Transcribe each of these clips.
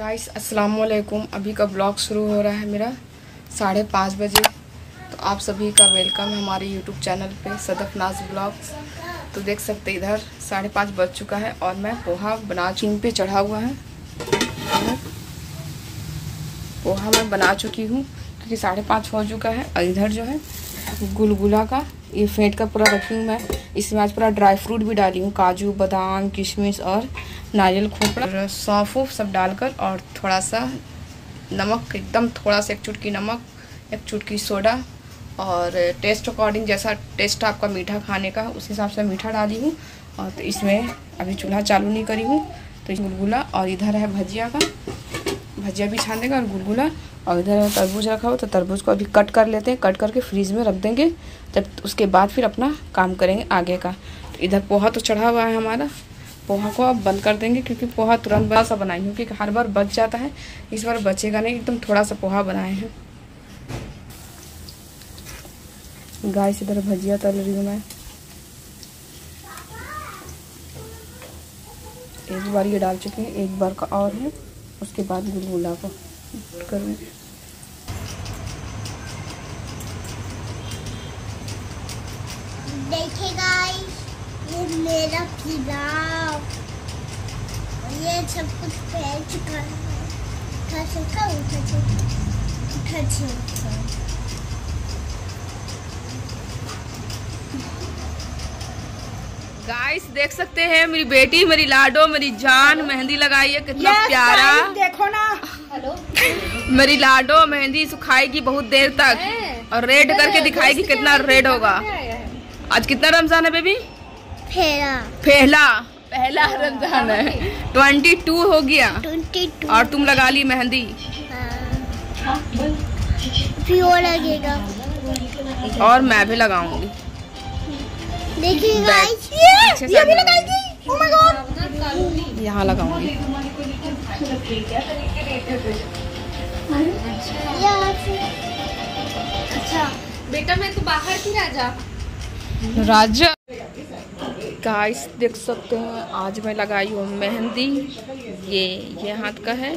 Guys अस्सलाम वालेकुम। अभी का ब्लॉग शुरू हो रहा है मेरा 5:30 बजे। तो आप सभी का वेलकम है हमारे यूट्यूब चैनल पे सदफ नाज ब्लॉग्स। तो देख सकते इधर 5:30 बज चुका है और मैं पोहा बना चूल्हे पे चढ़ा हुआ है। पोहा मैं बना चुकी हूँ क्योंकि 5:30 हो चुका है। और इधर जो है गुलगुला का ये फेंट का पूरा रखी हूँ मैं। इसमें आज पूरा ड्राई फ्रूट भी डाली हूँ, काजू, बादाम, किशमिश और नारियल खोपड़ा, सौंफ सब डालकर। और थोड़ा सा नमक, एकदम थोड़ा सा, 1 चुटकी नमक, 1 चुटकी सोडा। और टेस्ट अकॉर्डिंग, जैसा टेस्ट आपका मीठा खाने का उस हिसाब से मीठा डाली हूँ। और तो इसमें अभी चूल्हा चालू नहीं करी हूँ। तो गुलगुला और इधर है भजिया का, भजिया भी छान देगा और गुलगुला। और इधर तरबूज रखा हो तो तरबूज को अभी कट कर लेते हैं, कट करके फ्रीज में रख देंगे। जब उसके बाद फिर अपना काम करेंगे आगे का। तो इधर पोहा तो चढ़ा हुआ है हमारा। पोहा को अब बंद कर देंगे क्योंकि पोहा तुरंत बड़ा सा बनाई हूँ, क्योंकि हर बार बच जाता है, इस बार बचेगा नहीं। एकदम थोड़ा सा पोहा बनाए हैं गाइस। इधर भजिया तल रही हूँ मैं। एक बार ये डाल चुकी हैं, एक बार का और है, उसके बाद गुलगुला को करें। देखिए गाइस, ये मेरा पुलाव, ये सब कुछ फैल चुका है। उठा चुका। गाइस देख सकते हैं, मेरी बेटी, मेरी लाडो, मेरी जान मेहंदी लगाई है। कितना प्यारा, देखो ना। हेलो मेरी लाडो मेहंदी सुखाएगी बहुत देर तक और रेड करके दिखाएगी कितना रेड होगा। आज कितना रमजान है बेबी? पहला रमजान है। 22 हो गया और तुम लगा ली मेहंदी। लगेगा और मैं भी लगाऊंगी। देखिए गाइस, ये भी लगाएगी। ओह माय गॉड, यहाँ लगाऊंगी। अच्छा बेटा, मैं तो बाहर थी राजा। गाइस देख सकते हैं, आज मैं लगाई हूँ मेहंदी। ये हाथ का है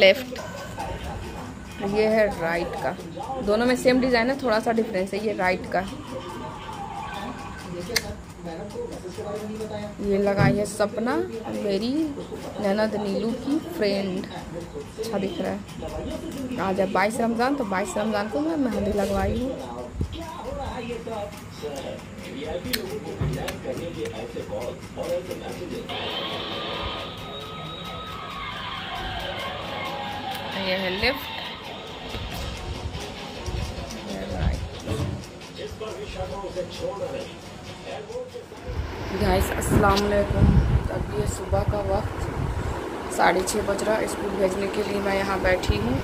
लेफ्ट, ये है राइट का। दोनों में सेम डिजाइन है, थोड़ा सा डिफरेंस है। ये राइट का, ये लगाई है सपना, मेरी ननद नीलू की फ्रेंड। अच्छा दिख रहा है। आज है 22 रमज़ान, तो 22 रमज़ान को मैं मेहंदी लगवाई हूँ। ये है लिफ्ट, राइट। गाइस अस्सलाम वालेकुम। अभी ये सुबह का वक्त 6:30 बज रहा है। स्कूल भेजने के लिए मैं यहाँ बैठी हूँ,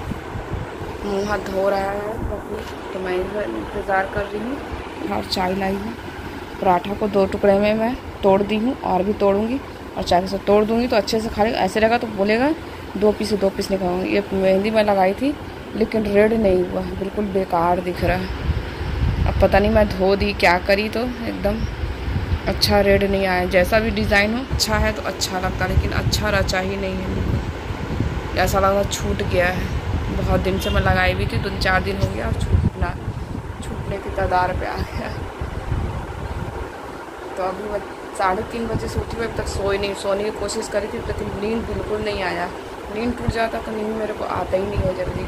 मुँह हाथ धो रहा है बबू, तो मैं इंतज़ार कर रही हूँ। और चाय लाई हूँ, पराठा को 2 टुकड़े में मैं तोड़ दी हूँ और भी तोड़ूंगी और चाय के साथ तोड़ दूँगी तो अच्छे से खा लेगा। ऐसे रहेगा तो बोलेगा 2 पीस निकालूंगी। ये मेहंदी मैं लगाई थी लेकिन रेड नहीं हुआ, बिल्कुल बेकार दिख रहा है। अब पता नहीं मैं धो दी क्या करी, तो एकदम अच्छा रेड नहीं आया। जैसा भी डिज़ाइन हो, अच्छा है तो अच्छा लगता, लेकिन अच्छा रचा ही नहीं है। ऐसा लगा छूट गया है। बहुत दिन से मैं लगाई भी थी, 2-4 दिन हो गया और छूटने की तादार पे आ गया। तो अभी मैं 3:30 बजे से उठी हुई, अब तक सोने की कोशिश करी थी, लेकिन नींद बिल्कुल नहीं आया। नींद टूट जाता तो नींद मेरे को आता ही नहीं है जल्दी।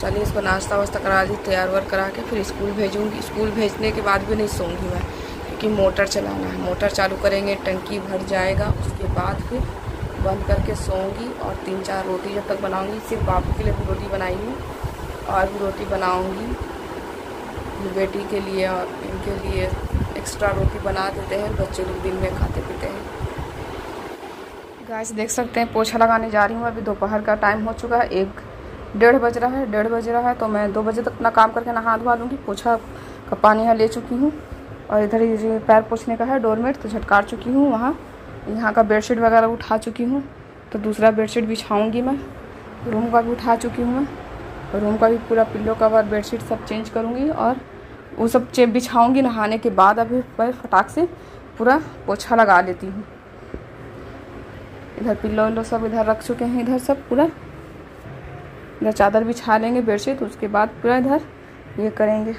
चलिए इसको नाश्ता वास्ता करा दी, तैयार वार करा के फिर स्कूल भेजूंगी। स्कूल भेजने के बाद भी नहीं सोऊंगी मैं, क्योंकि मोटर चलाना है। मोटर चालू करेंगे, टंकी भर जाएगा, उसके बाद फिर बंद करके सोऊंगी। और 3-4 रोटी जब तक बनाऊंगी। सिर्फ बाबू के लिए भी रोटी बनाई हूँ और भी रोटी बनाऊँगी बेटी के लिए, और इनके लिए एक्स्ट्रा रोटी बना देते हैं। बच्चे लोग दिन में खाते पीते हैं। गाइस देख सकते हैं, पोछा लगाने जा रही हूँ। अभी दोपहर का टाइम हो चुका है, 1:30 बज रहा है। तो मैं 2 बजे तक अपना काम करके नहा धुआ लूँगी। पोछा का पानी यहाँ ले चुकी हूँ और इधर ये पैर पोछने का है डोरमेट, तो झटकार चुकी हूँ। यहाँ का बेडशीट वगैरह उठा चुकी हूँ, तो दूसरा बेडशीट बिछाऊँगी मैं। रूम का भी उठा चुकी हूँ मैं, रूम का भी पूरा पिल्लो कवर, बेडशीट सब चेंज करूँगी और वो सब बिछाऊँगी नहाने के बाद। अभी मैं फटाक से पूरा पोछा लगा लेती हूँ। इधर पिल्लो विल्लो सब इधर रख चुके हैं। इधर सब पूरा इधर चादर बिछा लेंगे बेडशीट, तो उसके बाद पूरा इधर ये करेंगे।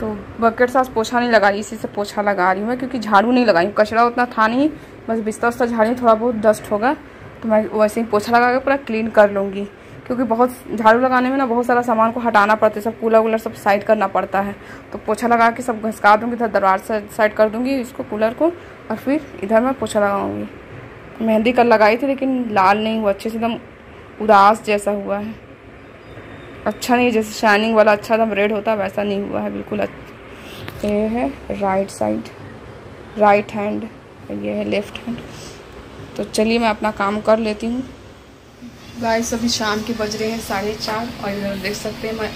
तो बकेट साथ पोछा नहीं लगा रही, इसी से पोछा लगा रही हूँ मैं, क्योंकि झाड़ू नहीं लगाई हूँ। कचरा उतना था नहीं, बस बिस्तर उस्तर झाड़ी, थोड़ा बहुत डस्ट होगा तो मैं वैसे ही पोछा लगा के पूरा क्लीन कर लूँगी। क्योंकि बहुत झाड़ू लगाने में ना बहुत सारा सामान को हटाना पड़ता है, सब कूलर वूलर सब साइड करना पड़ता है। तो पोछा लगा के सब घसका दूँगी, इधर दरवाज़ा साइड कर दूँगी इसको कूलर को, और फिर इधर मैं पोछा लगाऊँगी। मेहंदी कल लगाई थी लेकिन लाल नहीं हुआ, अच्छे से एकदम उदास जैसा हुआ है, अच्छा नहीं। जैसे शाइनिंग वाला अच्छा एकदम रेड होता है वैसा नहीं हुआ है बिल्कुल। ये है राइट साइड, राइट हैंड, ये है लेफ्ट हैंड। तो चलिए मैं अपना काम कर लेती हूँ। गाइस अभी शाम के बज रहे हैं 4:30, और इधर देख सकते हैं मैं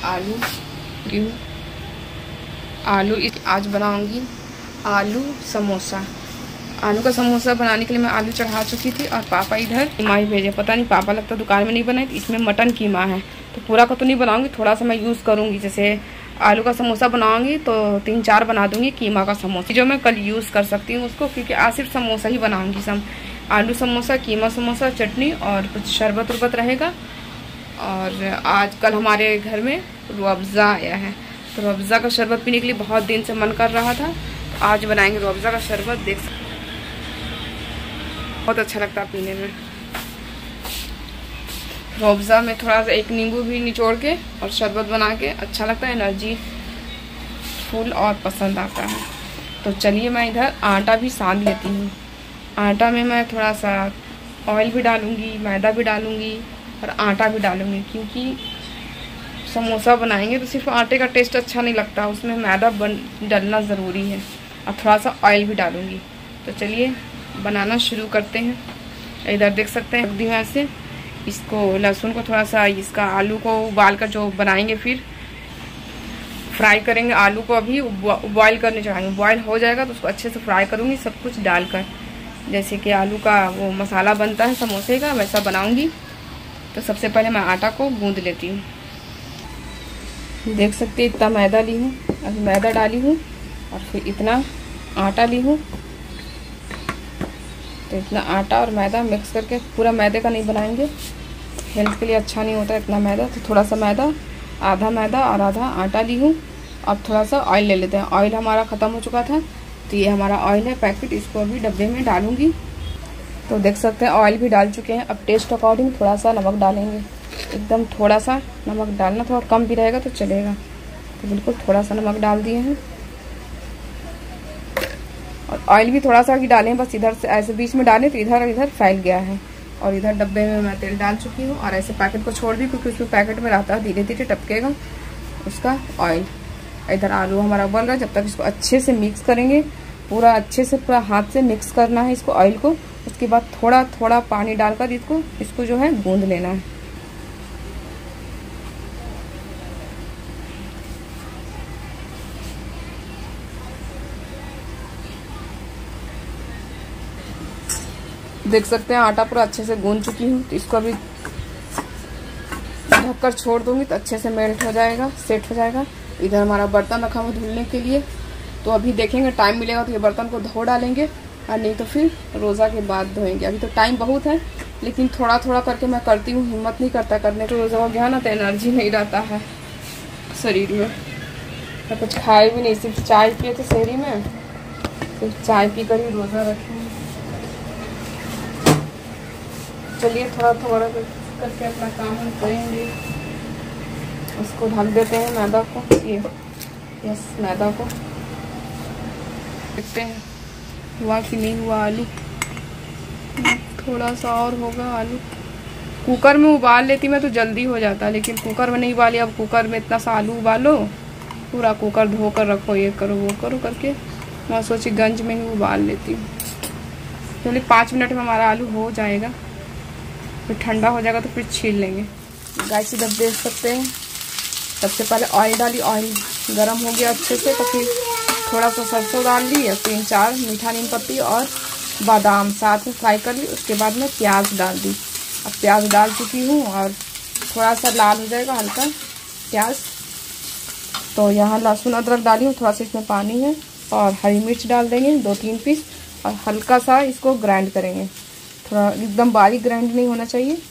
आलू आज बनाऊंगी आलू समोसा। आलू का समोसा बनाने के लिए मैं आलू चढ़ा चुकी थी, और पापा इधर कीमा ही भेजे, पता नहीं पापा लगता दुकान में नहीं बनाए। तो इसमें मटन कीमा है, तो पूरा का तो नहीं बनाऊंगी, थोड़ा सा मैं यूज़ करूँगी। जैसे आलू का समोसा बनाऊँगी तो 3-4 बना दूँगी कीमा का समोसा, जो मैं कल यूज़ कर सकती हूँ उसको, क्योंकि आज सिर्फ समोसा ही बनाऊँगी। आलू समोसा, कीमा समोसा, चटनी और कुछ शरबत उर्बत रहेगा। और आज कल हमारे घर में रुअफ़ज़ा आया है, तो रुअफ़ज़ा का शरबत पीने के लिए बहुत दिन से मन कर रहा था, तो आज बनाएंगे रुअफ़ज़ा का शरबत। देख बहुत अच्छा लगता है पीने में। रुअफ़ज़ा में थोड़ा सा एक नींबू भी निचोड़ के और शरबत बना के अच्छा लगता है, एनर्जी फुल और पसंद आता है। तो चलिए मैं इधर आटा भी सान लेती हूँ। आटा में मैं थोड़ा सा ऑयल भी डालूँगी, मैदा भी डालूँगी और आटा भी डालूँगी, क्योंकि समोसा बनाएंगे तो सिर्फ आटे का टेस्ट अच्छा नहीं लगता, उसमें मैदा डालना ज़रूरी है, और थोड़ा सा ऑयल भी डालूँगी। तो चलिए बनाना शुरू करते हैं। इधर देख सकते हैं धीमे से इसको लहसुन को थोड़ा सा, इसका आलू को उबाल कर जो बनाएंगे फिर फ्राई करेंगे। आलू को अभी बॉयल करने चढ़ाएंगे, बॉयल हो जाएगा तो उसको अच्छे से फ्राई करूँगी सब कुछ डालकर, जैसे कि आलू का वो मसाला बनता है समोसे का वैसा बनाऊंगी। तो सबसे पहले मैं आटा को गूंद लेती हूँ। देख सकते हैं इतना मैदा ली हूँ, अभी मैदा डाली हूँ, और फिर इतना आटा ली हूँ। तो इतना आटा और मैदा मिक्स करके, पूरा मैदे का नहीं बनाएंगे, हेल्थ के लिए अच्छा नहीं होता इतना मैदा। तो थोड़ा सा मैदा, आधा मैदा और आधा आटा ली हूँ। अब थोड़ा सा ऑयल ले लेते हैं, ऑयल हमारा ख़त्म हो चुका था, तो ये हमारा ऑयल है पैकेट, इसको अभी डब्बे में डालूंगी। तो देख सकते हैं ऑयल भी डाल चुके हैं। अब टेस्ट अकॉर्डिंग थोड़ा सा नमक डालेंगे, एकदम थोड़ा सा नमक डालना, थोड़ा कम भी रहेगा तो चलेगा। तो बिल्कुल थोड़ा सा नमक डाल दिए हैं, और ऑयल भी थोड़ा सा ही डालें, बस इधर से ऐसे बीच में डालें तो इधर इधर फैल गया है। और इधर डब्बे में मैं तेल डाल चुकी हूँ, और ऐसे पैकेट को छोड़ दी, क्योंकि उसमें पैकेट में रहता है धीरे धीरे टपकेगा उसका ऑयल। इधर आलू हमारा उबल रहा है, जब तक इसको अच्छे से मिक्स करेंगे, पूरा अच्छे से पूरा हाथ से मिक्स करना है इसको, ऑयल को। उसके बाद थोड़ा थोड़ा पानी डालकर इसको जो है गूंद लेना है। देख सकते हैं आटा पूरा अच्छे से गूंद चुकी हूँ, तो इसको अभी ढककर छोड़ दूंगी, तो अच्छे से मेल्ट हो जाएगा, सेट हो जाएगा। इधर हमारा बर्तन रखा हुआ धुलने के लिए, तो अभी देखेंगे टाइम मिलेगा तो ये बर्तन को धो डालेंगे, और नहीं तो फिर रोज़ा के बाद धोएंगे। अभी तो टाइम बहुत है, लेकिन थोड़ा थोड़ा करके मैं करती हूँ, हिम्मत नहीं करता करने को। रोज़ा हो गया ना तो एनर्जी नहीं रहता है शरीर में, मैं कुछ खाए भी नहीं, सिर्फ चाय पिए थे शहरी में, सिर्फ चाय पी कर ही रोज़ा रखें। चलिए थोड़ा थोड़ा करके अपना काम हम करेंगे। उसको ढक देते हैं मैदा को, ये यस मैदा को देखते हैं हुआ कि नहीं हुआ। आलू थोड़ा सा और होगा, आलू कुकर में उबाल लेती मैं तो जल्दी हो जाता, लेकिन कुकर में नहीं उबाली। अब कुकर में इतना सा आलू उबालो, पूरा कुकर धो कर रखो, ये करो वो करो करके, मैं सोची गंज में ही उबाल लेती हूँ। चलिए 5 मिनट में हमारा आलू हो जाएगा, फिर ठंडा हो जाएगा तो फिर छील लेंगे। गैस इधर देख सकते हैं सबसे पहले ऑयल डाली, ऑयल गरम हो गया अच्छे से, तो फिर थोड़ा सा सरसों डाल ली, 3-4 मीठा नीम पत्ती और बादाम साथ में फ्राई कर ली। उसके बाद मैं प्याज डाल दी, अब प्याज डाल चुकी हूँ, और थोड़ा सा लाल हो जाएगा हल्का प्याज। तो यहाँ लहसुन अदरक डाली हूँ, थोड़ा सा इसमें पानी है, और हरी मिर्च डाल देंगे 2-3 पीस, और हल्का सा इसको ग्राइंड करेंगे, थोड़ा एकदम बारीक ग्राइंड नहीं होना चाहिए।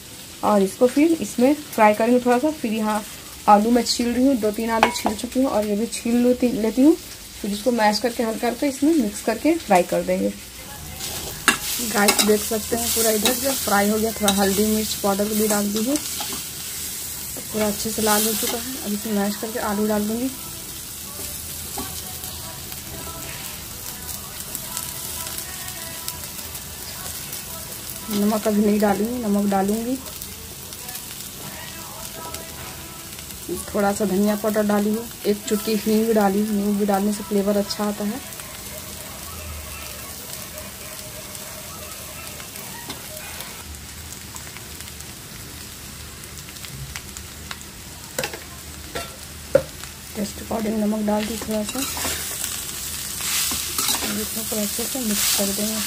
और इसको फिर इसमें फ्राई करेंगे थोड़ा सा। फिर यहाँ आलू मैं छील रही हूँ, 2-3 आलू छील चुकी हूँ और ये भी छील लेती हूँ। फिर इसको मैश करके हल्का हल्का इसमें मिक्स करके फ्राई कर देंगे। गाइस देख सकते हैं पूरा इधर से फ्राई हो गया, थोड़ा हल्दी मिर्च पाउडर भी डाल दीजिए। तो पूरा अच्छे से लाल हो चुका है। अब इसमें मैश करके आलू डाल दूँगी। नमक अभी नहीं डालूंगी, नमक डालूंगी। थोड़ा सा धनिया पाउडर डाली हूँ, 1 चुटकी हींग भी डाली। हींग भी डालने से फ्लेवर अच्छा आता है। टेस्ट अकॉर्डिंग नमक डाल दी थोड़ा सा। इसको अच्छे से मिक्स कर देंगे।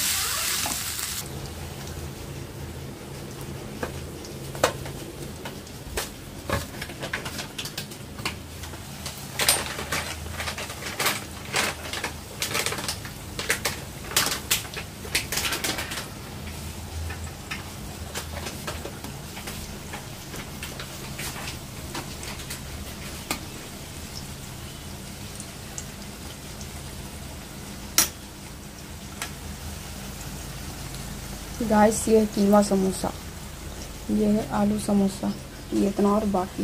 गाइस ये है कीमा समोसा, ये है आलू समोसा, ये इतना और बाकी।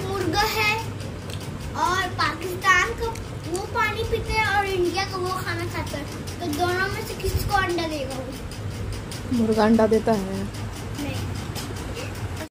मुर्गा है और पाकिस्तान का वो पानी पीते हैं और इंडिया का वो खाना खाता है, तो दोनों में से किसको अंडा देगा? मुर्गा अंडा देता है।